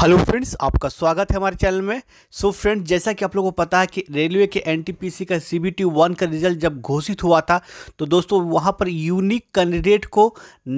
Hello friends, आपका स्वागत है हमारे चैनल में। सो फ्रेंड्स, जैसा कि आप लोगों को पता है कि रेलवे के एनटीपीसी का सीबीटी 1 का रिजल्ट जब घोषित हुआ था तो दोस्तों वहां पर यूनिक कैंडिडेट को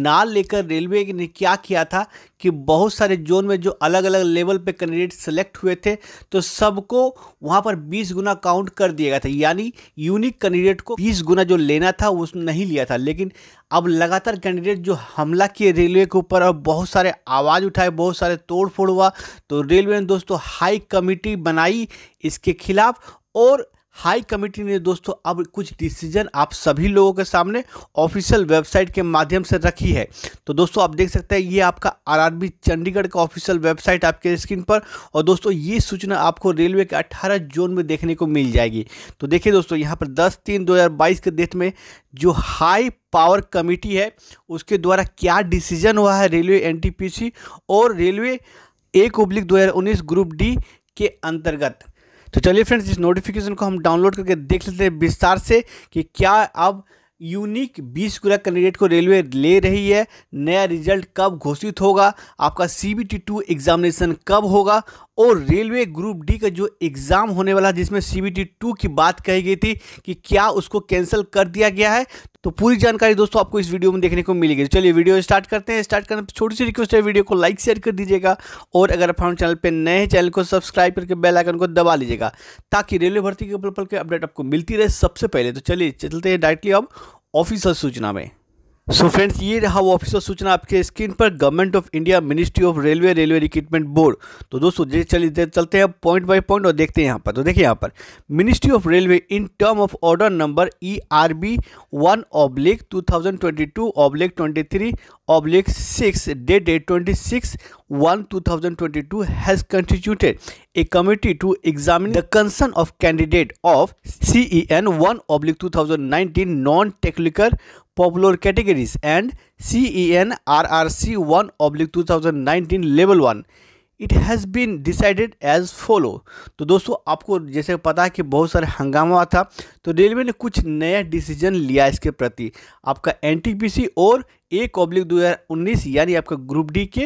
ना लेकर रेलवे ने क्या किया था कि बहुत सारे जोन में जो अलग अलग लेवल पे कैंडिडेट सेलेक्ट हुए थे तो सबको वहाँ पर 20 गुना काउंट कर दिया गया था। यानी यूनिक कैंडिडेट को 20 गुना जो लेना था वो नहीं लिया था। लेकिन अब लगातार कैंडिडेट जो हमला किए रेलवे के ऊपर और बहुत सारे आवाज़ उठाए, बहुत सारे तोड़ फोड़ हुआ, तो रेलवे ने दोस्तों हाई कमेटी बनाई इसके खिलाफ। और हाई कमेटी ने दोस्तों अब कुछ डिसीजन आप सभी लोगों के सामने ऑफिशियल वेबसाइट के माध्यम से रखी है। तो दोस्तों आप देख सकते हैं, ये आपका आरआरबी चंडीगढ़ का ऑफिशियल वेबसाइट आपके स्क्रीन पर। और दोस्तों ये सूचना आपको रेलवे के 18 जोन में देखने को मिल जाएगी। तो देखिए दोस्तों, यहाँ पर 10/3/2022 के डेट में जो हाई पावर कमेटी है उसके द्वारा क्या डिसीजन हुआ है रेलवे एनटीपीसी और रेलवे 1/2019 ग्रुप डी के अंतर्गत। तो चलिए फ्रेंड्स, इस नोटिफिकेशन को हम डाउनलोड करके देख लेते हैं विस्तार से कि क्या अब यूनिक 20 गुना कैंडिडेट को रेलवे ले रही है, नया रिजल्ट कब घोषित होगा, आपका CBT 2 एग्जामिनेशन कब होगा और रेलवे ग्रुप डी का जो एग्ज़ाम होने वाला जिसमें CBT 2 की बात कही गई थी कि क्या उसको कैंसिल कर दिया गया है। तो पूरी जानकारी दोस्तों आपको इस वीडियो में देखने को मिलेगी। चलिए वीडियो स्टार्ट करते हैं। स्टार्ट करने पर छोटी सी रिक्वेस्ट है, वीडियो को लाइक शेयर कर दीजिएगा और अगर आप हमारे चैनल पर नए हैं, चैनल को सब्सक्राइब करके बेल आइकन को दबा लीजिएगा ताकि रेलवे भर्ती के पल पल के अपडेट आपको मिलती रहे सबसे पहले। तो चलिए चलते हैं डायरेक्टली अब ऑफिशियल सूचना में। सो फ्रेंड्स, ये रहा वो ऑफिशियल सूचना आपके स्क्रीन पर, government of India, ministry of railway, railway recruitment board. तो दोस्तों चलिए चलते हैं पॉइंट बाय पॉइंट और देखते हैं यहाँ पर। तो देखिए यहाँ पर, ministry of railway in term of order number ERB 1/2022/23/6 dated 26/1/2022 has constituted a committee to examine the concern of candidate of CEN 1/2019 non technical popular categories and CEN RRC 1/2019 level 1. It has been decided as follow. तो दोस्तों आपको जैसे पता है कि बहुत सारे हंगामा था तो रेलवे ने कुछ नया डिसीजन लिया इसके प्रति। आपका NTPC और 1/2019 यानी आपका ग्रुप डी के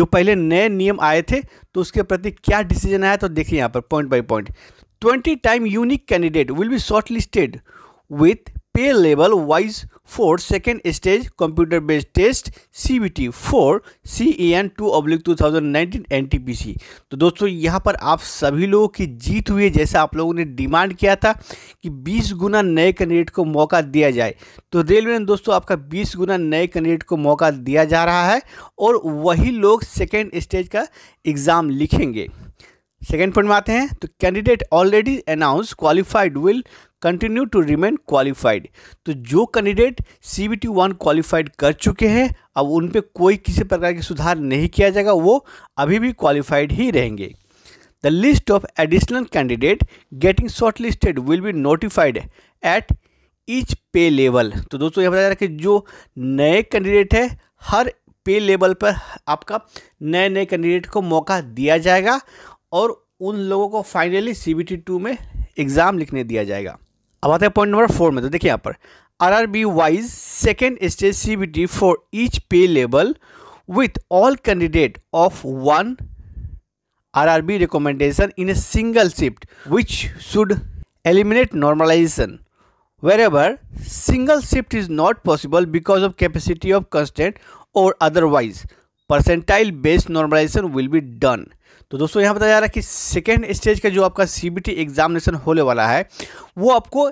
जो पहले नए नियम आए थे तो उसके प्रति क्या डिसीजन आया। तो देखिए यहाँ पर point by point. 20 time unique candidate will be shortlisted with pay level wise for second stage computer based test CBT for CEN 2/2019 NTPC। तो दोस्तों यहाँ पर आप सभी लोगों की जीत हुई है, जैसा आप लोगों ने डिमांड किया था कि 20 गुना नए कैंडिडेट को मौका दिया जाए। तो रेलवे ने दोस्तों आपका 20 गुना नए कैंडिडेट को मौका दिया जा रहा है और वही लोग सेकेंड स्टेज का एग्ज़ाम लिखेंगे। सेकेंड पॉइंट में आते हैं। तो candidate already announce qualified will continue to remain qualified. तो जो कैंडिडेट CBT 1 क्वालिफाइड कर चुके हैं अब उन पे कोई किसी प्रकार के सुधार नहीं किया जाएगा, वो अभी भी क्वालिफाइड ही रहेंगे। The list of additional candidate getting shortlisted will be notified at each pay level. तो दोस्तों यह बताया जा रहा है कि जो नए कैंडिडेट है हर पे लेवल पर आपका नए नए कैंडिडेट को मौका दिया जाएगा और उन लोगों को फाइनली CBT 2 में एग्ज़ाम लिखने दिया जाएगा। अब आते हैं पॉइंट नंबर 4 में। तो देखिए यहाँ पर, RRB wise second stage CBT for each pay level with all candidate of 1 RRB recommendation in a single shift which should eliminate normalization wherever single shift is not possible because of capacity of constraint or otherwise percentile based normalisation will be done. तो दोस्तों यहाँ बताया जा रहा है कि second stage का जो आपका CBT एग्जामिनेशन होने वाला है वो आपको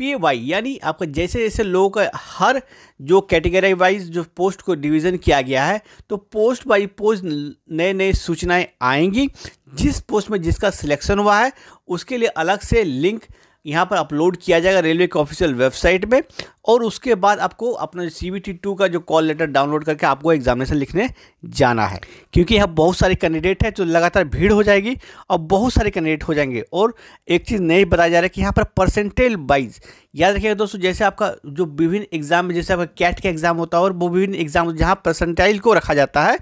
PY यानी आपका जैसे जैसे लोगों का हर जो कैटेगरी वाइज जो पोस्ट को डिवीज़न किया गया है तो पोस्ट बाई पोस्ट नए नए सूचनाएं आएंगी। जिस पोस्ट में जिसका सिलेक्शन हुआ है उसके लिए अलग से लिंक यहाँ पर अपलोड किया जाएगा रेलवे के ऑफिशियल वेबसाइट में और उसके बाद आपको अपना CBT 2 का जो कॉल लेटर डाउनलोड करके आपको एग्जामिनेशन लिखने जाना है। क्योंकि यहाँ बहुत सारे कैंडिडेट हैं तो लगातार भीड़ हो जाएगी और बहुत सारे कैंडिडेट हो जाएंगे। और एक चीज़ नई बताया जा रहा है कि यहाँ पर परसेंटेज वाइज याद रखिएगा दोस्तों, जैसे आपका जो विभिन्न एग्जाम में जैसे आपका कैट का एग्जाम होता है और वो विभिन्न एग्जाम जहाँ परसेंटाइल को रखा जाता है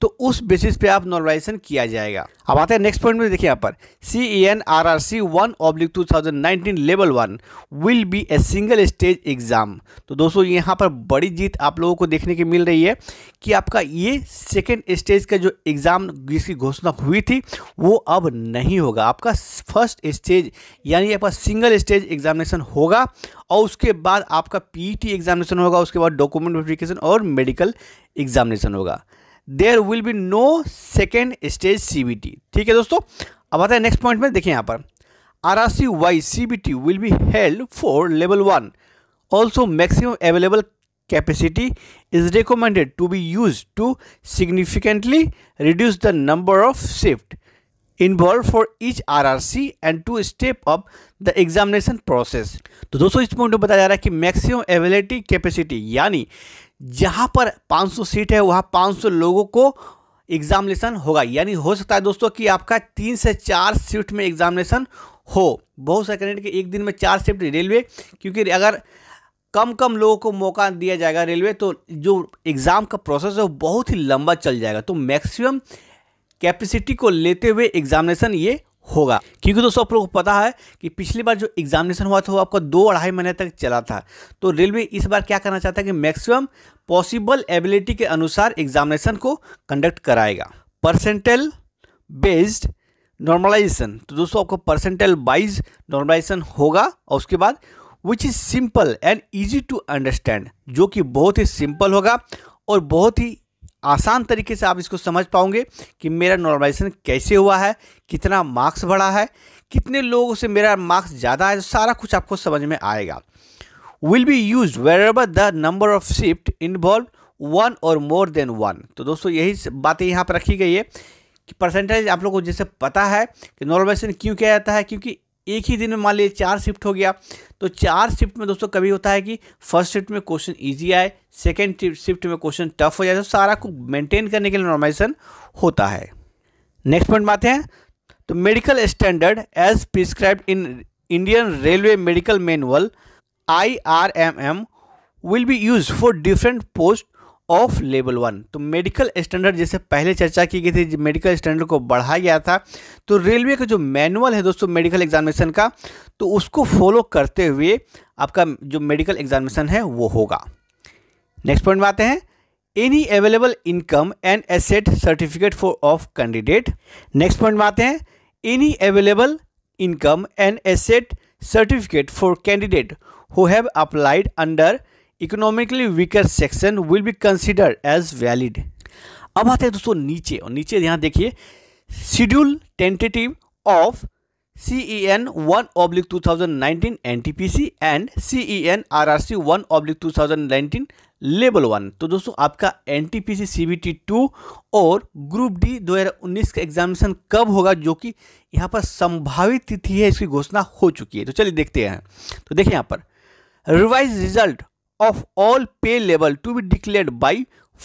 तो उस बेसिस पे आप नॉर्मलाइजेशन किया जाएगा। अब आते हैं नेक्स्ट पॉइंट में। देखिए यहाँ पर CEN RRC 1/2019 CBT level 1 will be a single stage exam. तो दोस्तों यहाँ पर बड़ी जीत आप लोगों को देखने की मिल रही है कि आपका ये सेकेंड स्टेज का जो एग्ज़ाम जिसकी घोषणा हुई थी वो अब नहीं होगा। आपका फर्स्ट स्टेज यानी आपका सिंगल स्टेज एग्जामिनेशन होगा और उसके बाद आपका पीटी एग्जामिनेशन होगा, उसके बाद डॉक्यूमेंट वेरिफिकेशन और मेडिकल एग्जामिनेशन होगा। There will be no second stage CBT. ठीक है दोस्तों, अब आता है नेक्स्ट पॉइंट में। देखिए यहाँ पर RRC wise CBT will be held for level 1 also maximum available capacity is recommended to be use to significantly reduce the number of shift involve for each RRC and to step up the examination process. तो दोस्तों इस point में बताया जा रहा है कि maximum availability capacity यानी जहाँ पर 500 सीट है वहाँ 500 लोगों को एग्जामिनेशन होगा। यानी हो सकता है दोस्तों कि आपका 3 से 4 शिफ्ट में एग्जामिनेशन हो। बहुत सारे कैंडिडेट के एक दिन में 4 शिफ्ट रेलवे, क्योंकि अगर कम लोगों को मौका दिया जाएगा रेलवे तो जो एग्ज़ाम का प्रोसेस है वो बहुत ही लंबा चल जाएगा। तो मैक्सिमम कैपेसिटी को लेते हुए एग्जामिनेशन ये होगा, क्योंकि दोस्तों आप लोगों को पता है कि पिछली बार जो एग्जामिनेशन हुआ था वो आपका 2-2.5 महीने तक चला था। तो रेलवे इस बार क्या करना चाहता है कि मैक्सिमम पॉसिबल एबिलिटी के अनुसार एग्जामिनेशन को कंडक्ट कराएगा। परसेंटेल बेस्ड नॉर्मलाइजेशन, तो दोस्तों आपको परसेंटेल वाइज नॉर्मलाइजेशन होगा और उसके बाद which is simple and easy to understand, जो कि बहुत ही सिंपल होगा और बहुत ही आसान तरीके से आप इसको समझ पाओगे कि मेरा नॉर्मलाइजेशन कैसे हुआ है, कितना मार्क्स बढ़ा है, कितने लोगों से मेरा मार्क्स ज़्यादा है, सारा कुछ आपको समझ में आएगा। Will be use wherever the number of shift involve 1 और मोर देन 1। तो दोस्तों यही बातें यहाँ पर रखी गई है कि परसेंटेज आप लोगों को जैसे पता है कि नॉर्मलाइजेशन क्यों किया जाता है, क्योंकि एक ही दिन में मान लीजिए 4 शिफ्ट हो गया तो 4 शिफ्ट में दोस्तों कभी होता है कि फर्स्ट शिफ्ट में क्वेश्चन इजी आए, सेकंड शिफ्ट में क्वेश्चन टफ हो जाए, तो सारा को मेंटेन करने के लिए नॉर्मलाइजेशन होता है। नेक्स्ट पॉइंट में आते हैं। तो medical standard as prescribed in Indian railway medical manual IRMM will be use for different post of level 1। तो मेडिकल स्टैंडर्ड जैसे पहले चर्चा की गई थी, मेडिकल स्टैंडर्ड को बढ़ाया गया था, तो रेलवे का जो मैनुअल है दोस्तों मेडिकल एग्जामिनेशन का, तो उसको फॉलो करते हुए आपका जो मेडिकल एग्जामिनेशन है वो होगा। नेक्स्ट पॉइंट में आते हैं। Any available income and asset certificate for of candidate. Next point में आते हैं। Any available income and asset certificate for candidate who have applied under economically weaker section will be considered as valid. अब आते हैं दोस्तों नीचे, और नीचे यहाँ देखिए schedule tentative of CEN 1/2019 NTPC and CEN RRC 1/2019 level 1। तो दोस्तों आपका NTPC CBT 2 और ग्रुप D 2019 का एग्जामिनेशन कब होगा, जो कि यहाँ पर संभावित तिथि है, इसकी घोषणा हो चुकी है। तो चलिए देखते हैं। तो देखिए यहाँ पर revise result of all pay level to be declared by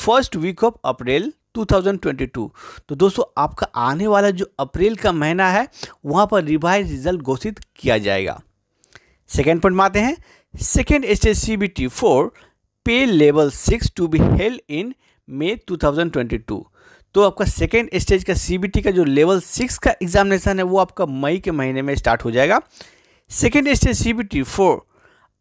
first week of April 2022। तो दोस्तों आपका आने वाला जो अप्रैल का महीना है वहाँ पर रिवाइज रिजल्ट घोषित किया जाएगा। सेकेंड पॉइंट में आते हैं। Second stage CBT 4 pay level 6 to be held in May 2022। तो आपका सेकेंड स्टेज का CBT का जो लेवल 6 का एग्जामिनेशन है वो आपका मई के महीने में स्टार्ट हो जाएगा। Second stage CBT 4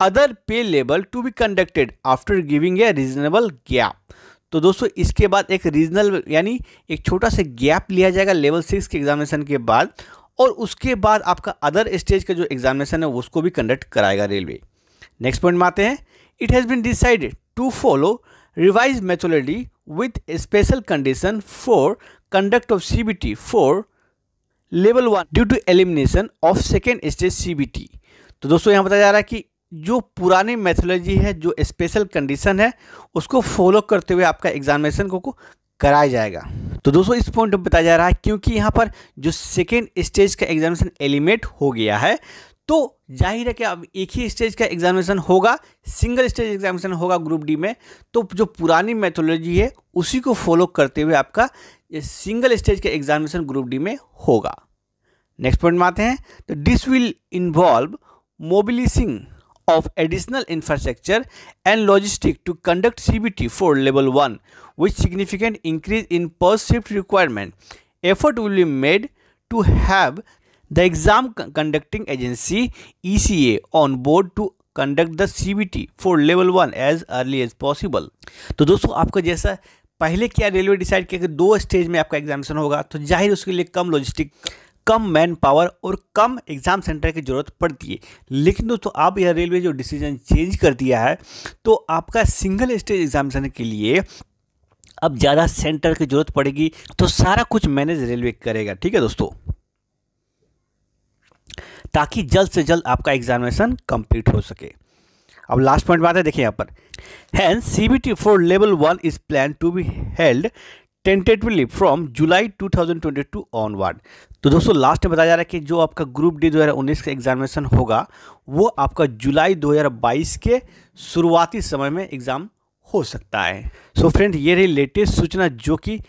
other pay level to be conducted after giving a reasonable gap. तो दोस्तों इसके बाद एक रीजनल यानी एक छोटा सा गैप लिया जाएगा लेवल 6 के एग्जामिनेशन के बाद, और उसके बाद आपका अदर स्टेज का जो एग्जामिनेशन है उसको भी कंडक्ट कराएगा रेलवे। नेक्स्ट पॉइंट में आते हैं। It has been decided to follow revise methodology with special condition for conduct of CBT 4 level 1 due to elimination of second stage CBT। तो दोस्तों यहाँ बताया जा रहा है कि जो पुरानी मेथोलॉजी है, जो स्पेशल कंडीशन है, उसको फॉलो करते हुए आपका एग्जामिनेशन को कराया जाएगा। तो दोस्तों इस पॉइंट पर बताया जा रहा है क्योंकि यहाँ पर जो सेकेंड स्टेज का एग्जामिनेशन एलिमिनेट हो गया है, तो जाहिर है कि अब एक ही स्टेज का एग्जामिनेशन होगा, सिंगल स्टेज एग्जामिनेशन होगा ग्रुप डी में। तो जो पुरानी मेथोलॉजी है उसी को फॉलो करते हुए आपका सिंगल स्टेज का एग्जामिनेशन ग्रुप डी में होगा। नेक्स्ट पॉइंट में आते हैं। तो this will involve mobilising of additional infrastructure and logistic to conduct CBT for level 1 with significant increase in per shift requirement. Effort will be made to have The exam conducting agency ECA on board to conduct the CBT for level 1 as early as possible। तो दोस्तों आपको जैसा पहले क्या railway decide किया कि 2 stage में आपका एग्जामिनेशन होगा, तो जाहिर उसके लिए कम लॉजिस्टिक, कम मैन पावर और कम एग्ज़ाम सेंटर की ज़रूरत पड़ती है। लेकिन दोस्तों आप यह रेलवे जो डिसीजन चेंज कर दिया है तो आपका सिंगल स्टेज एग्जामिनेशन के लिए अब ज़्यादा सेंटर की ज़रूरत पड़ेगी, तो सारा कुछ मैनेज रेलवे करेगा। ठीक है दोस्तों, ताकि जल्द से जल्द आपका एग्जामिनेशन कंप्लीट हो सके। अब लास्ट पॉइंट बात है, देखिए यहाँ पर hence CBT for level 1 is plan to be held tentatively from July 2022 onward. तो दोस्तों लास्ट में बताया जा रहा है कि जो आपका ग्रुप डी 2019 का एग्जामिनेशन होगा वो आपका जुलाई 2022 के शुरुआती समय में एग्ज़ाम हो सकता है। सो फ्रेंड, ये रही लेटेस्ट सूचना जो कि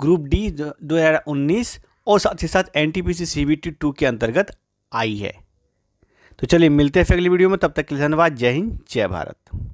ग्रुप डी 2019 और साथ ही साथ एनटीपीसी सीबीटी 2 के अंतर्गत आई है। तो चलिए मिलते हैं अगली वीडियो में, तब तक के लिए धन्यवाद। जय हिंद, जय भारत।